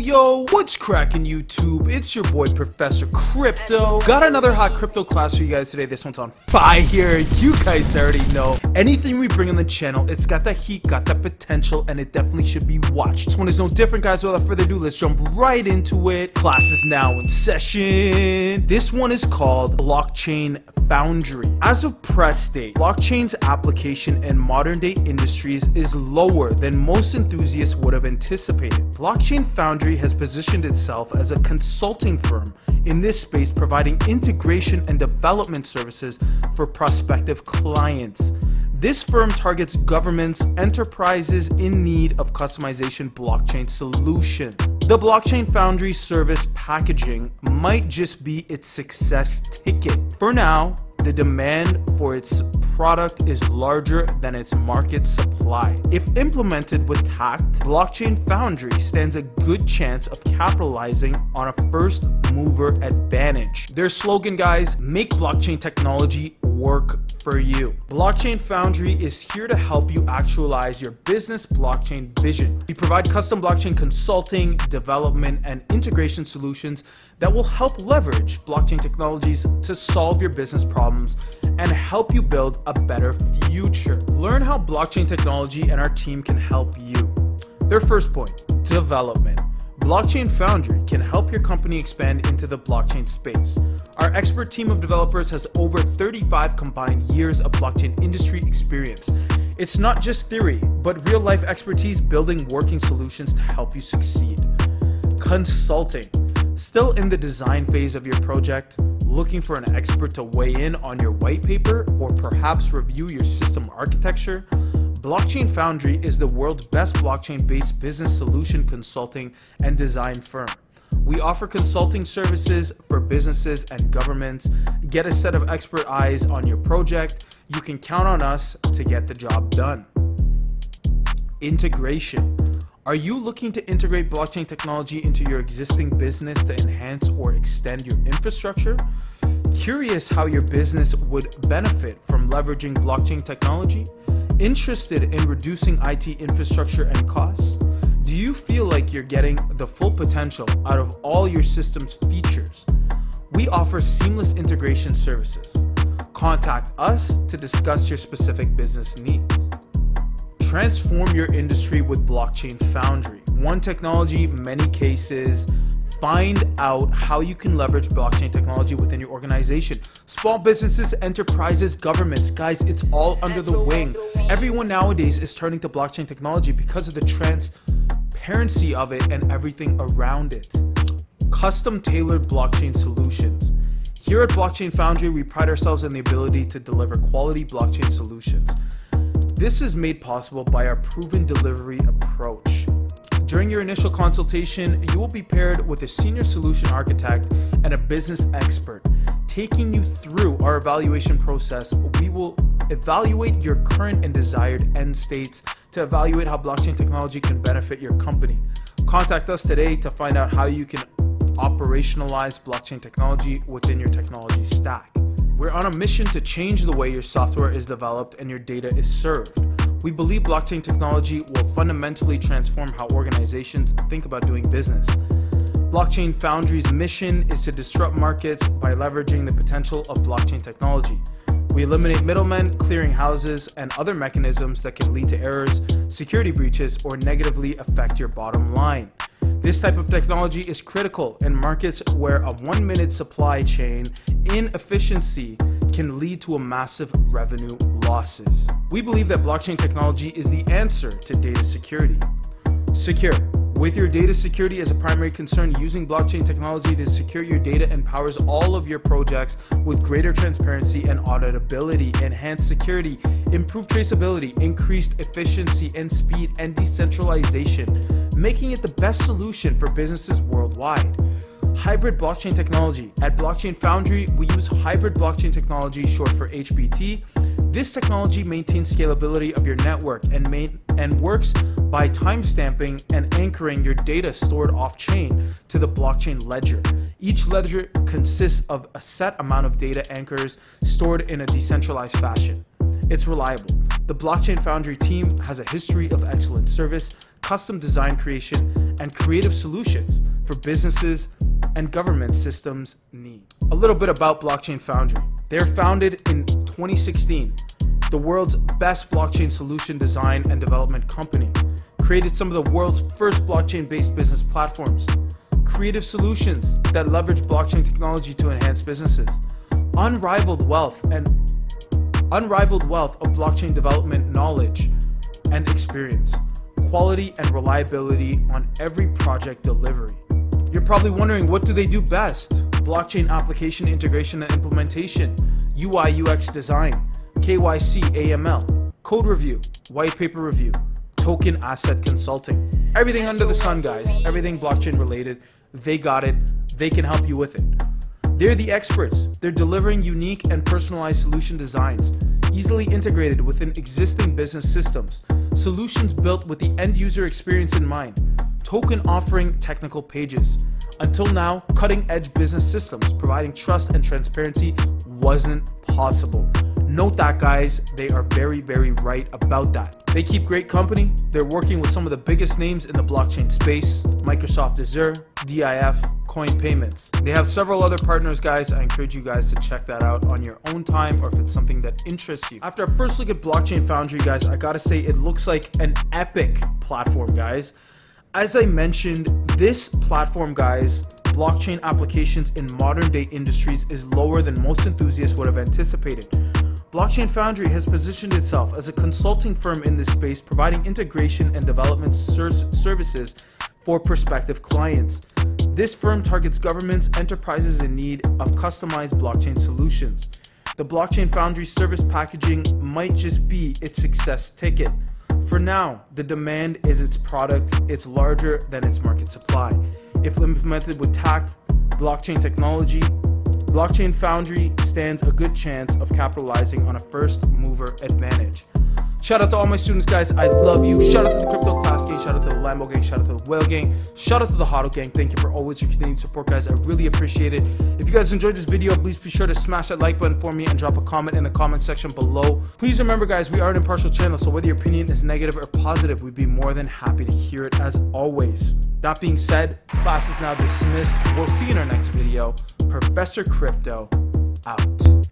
Yo, what's cracking YouTube? It's your boy Professor Crypto. Got another hot crypto class for you guys today. This one's on fire. You guys already know. Anything we bring on the channel, it's got that heat, got that potential, and it definitely should be watched. This one is no different, guys. Without further ado, let's jump right into it. Class is now in session. This one is called Blockchain Foundry. As of press date, blockchain's application in modern day industries is lower than most enthusiasts would have anticipated. Blockchain Foundry has positioned itself as a consulting firm in this space, providing integration and development services for prospective clients. This firm targets governments, enterprises in need of customization blockchain solutions. The Blockchain Foundry service packaging might just be its success ticket. For now, the demand for its product is larger than its market supply. If implemented with tact, Blockchain Foundry stands a good chance of capitalizing on a first mover advantage. Their slogan, guys, make blockchain technology work for you. Blockchain Foundry is here to help you actualize your business blockchain vision. We provide custom blockchain consulting, development, and integration solutions that will help leverage blockchain technologies to solve your business problems and help you build a better future. Learn how blockchain technology and our team can help you. Their first point, development. Blockchain Foundry can help your company expand into the blockchain space. Our expert team of developers has over 35 combined years of blockchain industry experience. It's not just theory, but real-life expertise building working solutions to help you succeed. Consulting. Still in the design phase of your project? Looking for an expert to weigh in on your white paper or perhaps review your system architecture? Blockchain Foundry is the world's best blockchain-based business solution consulting and design firm. We offer consulting services for businesses and governments. Get a set of expert eyes on your project. You can count on us to get the job done. Integration. Are you looking to integrate blockchain technology into your existing business to enhance or extend your infrastructure? Curious how your business would benefit from leveraging blockchain technology? Interested in reducing IT infrastructure and costs? Do you feel like you're getting the full potential out of all your system's features? We offer seamless integration services. Contact us to discuss your specific business needs. Transform your industry with Blockchain Foundry. One technology, many cases. Find out how you can leverage blockchain technology within your organization. Small businesses, enterprises, governments, guys, it's all under the wing. Everyone nowadays is turning to blockchain technology because of the transparency of it and everything around it. Custom tailored blockchain solutions. Here at Blockchain Foundry, we pride ourselves in the ability to deliver quality blockchain solutions. This is made possible by our proven delivery approach. During your initial consultation, you will be paired with a senior solution architect and a business expert. Taking you through our evaluation process, we will evaluate your current and desired end states to evaluate how blockchain technology can benefit your company. Contact us today to find out how you can operationalize blockchain technology within your technology stack. We're on a mission to change the way your software is developed and your data is served. We believe blockchain technology will fundamentally transform how organizations think about doing business. Blockchain Foundry's mission is to disrupt markets by leveraging the potential of blockchain technology. We eliminate middlemen, clearinghouses, and other mechanisms that can lead to errors, security breaches, or negatively affect your bottom line. This type of technology is critical in markets where a one-minute supply chain inefficiency can lead to a massive revenue losses. We believe that blockchain technology is the answer to data security. Secure. With your data security as a primary concern, using blockchain technology to secure your data empowers all of your projects with greater transparency and auditability, enhanced security, improved traceability, increased efficiency and speed, and decentralization, making it the best solution for businesses worldwide. Hybrid blockchain technology. At Blockchain Foundry, we use hybrid blockchain technology, short for HBT. This technology maintains scalability of your network and works by timestamping and anchoring your data stored off-chain to the blockchain ledger. Each ledger consists of a set amount of data anchors stored in a decentralized fashion. It's reliable. The Blockchain Foundry team has a history of excellent service, custom design creation, and creative solutions for businesses and government systems need. A little bit about Blockchain Foundry. They were founded in 2016, the world's best blockchain solution design and development company, created some of the world's first blockchain-based business platforms, creative solutions that leverage blockchain technology to enhance businesses, unrivaled wealth of blockchain development knowledge and experience, quality and reliability on every project delivery. You're probably wondering, what do they do best? Blockchain application integration and implementation, UI UX design, KYC, AML, code review, white paper review, token asset consulting. Everything under the sun, guys, everything blockchain related, they got it, they can help you with it. They're the experts. They're delivering unique and personalized solution designs, easily integrated within existing business systems, solutions built with the end user experience in mind, token offering technical pages. Until now, cutting edge business systems providing trust and transparency wasn't possible. Note that, guys, they are very, very right about that. They keep great company. They're working with some of the biggest names in the blockchain space, Microsoft Azure, DIF, Coin Payments. They have several other partners, guys. I encourage you guys to check that out on your own time, or if it's something that interests you. After a first look at Blockchain Foundry, guys, I gotta say it looks like an epic platform, guys. As I mentioned, this platform, guys, blockchain applications in modern day industries, is lower than most enthusiasts would have anticipated. Blockchain Foundry has positioned itself as a consulting firm in this space, providing integration and development services for prospective clients. This firm targets governments, enterprises in need of customized blockchain solutions. The Blockchain Foundry service packaging might just be its success ticket. For now, the demand is its product. It's larger than its market supply. If implemented with tact, blockchain technology, Blockchain Foundry stands a good chance of capitalizing on a first mover advantage. Shout out to all my students, guys. I love you. Shout out to the Crypto Class Gang. Shout out to the Lambo Gang. Shout out to the Whale Gang. Shout out to the Hodl Gang. Thank you for always your continued support, guys. I really appreciate it. If you guys enjoyed this video, please be sure to smash that like button for me and drop a comment in the comment section below. Please remember, guys, we are an impartial channel, so whether your opinion is negative or positive, we'd be more than happy to hear it as always. That being said, class is now dismissed. We'll see you in our next video. Professor Crypto out.